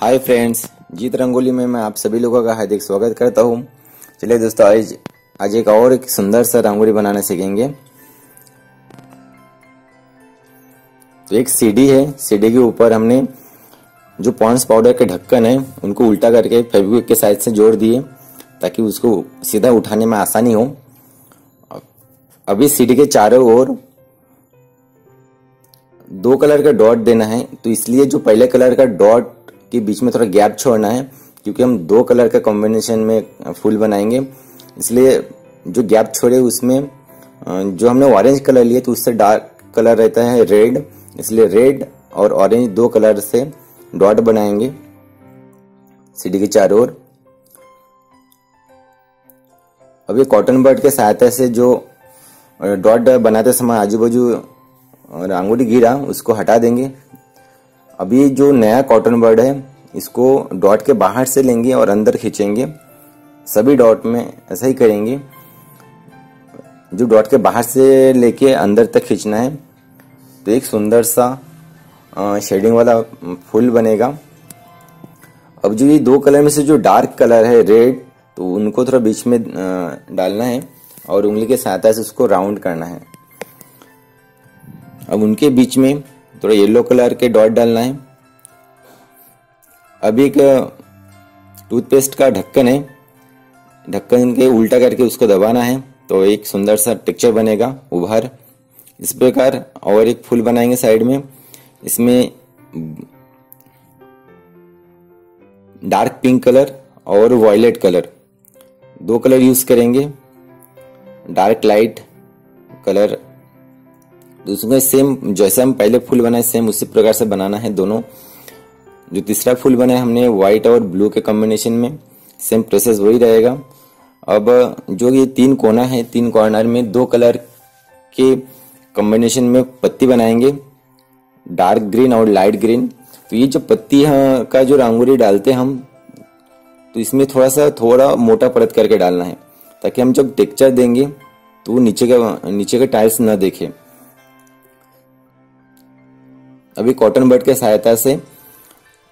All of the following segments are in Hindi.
हाय फ्रेंड्स, जीत रंगोली में मैं आप सभी लोगों का हार्दिक स्वागत करता हूं। चलिए दोस्तों, आज एक और एक सुंदर सा रंगोली बनाना सीखेंगे। तो एक सीढ़ी है, सीढ़ी के ऊपर हमने जो पॉन्ड्स पाउडर के ढक्कन है उनको उल्टा करके फेविक्विक के साइड से जोड़ दिए ताकि उसको सीधा उठाने में आसानी हो। अभी सीढ़ी के चारों ओर 2 कलर का डॉट देना है, तो इसलिए जो पहले कलर का डॉट के बीच में थोड़ा गैप छोड़ना है क्योंकि हम 2 कलर का कॉम्बिनेशन में फूल बनाएंगे। इसलिए जो गैप छोड़े उसमें जो हमने ऑरेंज कलर लिए तो उससे डार्क कलर रहता है रेड, इसलिए रेड और ऑरेंज 2 कलर से डॉट बनाएंगे सीढ़ी के चारों ओर। अब ये कॉटन बर्ड के सहायता से जो डॉट बनाते समय आजू बाजू और अंगूठी गिरा उसको हटा देंगे। अभी जो नया कॉटन बर्ड है इसको डॉट के बाहर से लेंगे और अंदर खींचेंगे। सभी डॉट में ऐसा ही करेंगे, जो डॉट के बाहर से लेके अंदर तक खींचना है। तो एक सुंदर सा शेडिंग वाला फूल बनेगा। अब जो ये 2 कलर में से जो डार्क कलर है रेड, तो उनको थोड़ा बीच में डालना है और उंगली के सहायता से उसको राउंड करना है। अब उनके बीच में थोड़ा येलो कलर के डॉट डालना है। अब एक टूथपेस्ट का ढक्कन है, ढक्कन के उल्टा करके उसको दबाना है तो एक सुंदर सा टेक्सचर बनेगा उभार। इस प्रकार और एक फूल बनाएंगे साइड में। इसमें डार्क पिंक कलर और वॉयलेट कलर 2 कलर यूज करेंगे, डार्क लाइट कलर। उसमें सेम जैसे हम पहले फूल बनाए सेम उसी प्रकार से बनाना है दोनों। जो तीसरा फूल बनाया हमने व्हाइट और ब्लू के कॉम्बिनेशन में, सेम प्रोसेस वही रहेगा। अब जो ये 3 कोना है, 3 कॉर्नर में 2 कलर के कॉम्बिनेशन में पत्ती बनाएंगे, डार्क ग्रीन और लाइट ग्रीन। तो ये जो पत्ती का जो रंगोली डालते हैं हम, तो इसमें थोड़ा मोटा परत करके डालना है ताकि हम जब टेक्चर देंगे तो नीचे का टाइल्स ना देखें। अभी कॉटन बर्ड के सहायता से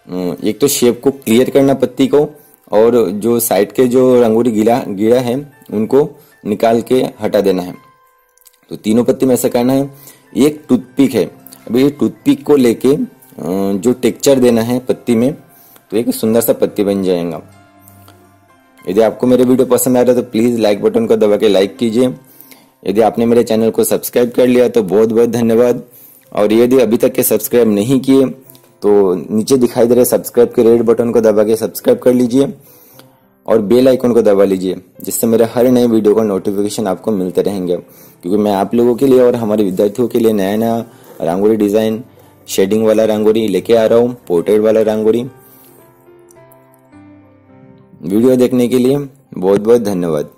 एक तो शेप को क्लियर करना पत्ती को, और जो साइड के जो रंगोली गीला है उनको निकाल के हटा देना है। तो तीनों पत्ती में ऐसा करना है। एक टूथपिक है, अभी टूथपिक को लेके जो टेक्सचर देना है पत्ती में, तो एक सुंदर सा पत्ती बन जाएगा। यदि आपको मेरे वीडियो पसंद आ रहा है तो प्लीज़ लाइक बटन को दबा के लाइक कीजिए। यदि आपने मेरे चैनल को सब्सक्राइब कर लिया तो बहुत बहुत धन्यवाद, और यदि अभी तक के सब्सक्राइब नहीं किए तो नीचे दिखाई दे रहे सब्सक्राइब के रेड बटन को दबा के सब्सक्राइब कर लीजिए और बेल आइकन को दबा लीजिए, जिससे मेरे हर नए वीडियो का नोटिफिकेशन आपको मिलते रहेंगे। क्योंकि मैं आप लोगों के लिए और हमारे विद्यार्थियों के लिए नया नया रंगोली डिज़ाइन, शेडिंग वाला रंगोली लेके आ रहा हूँ, पोर्ट्रेट वाला रंगोली। वीडियो देखने के लिए बहुत बहुत धन्यवाद।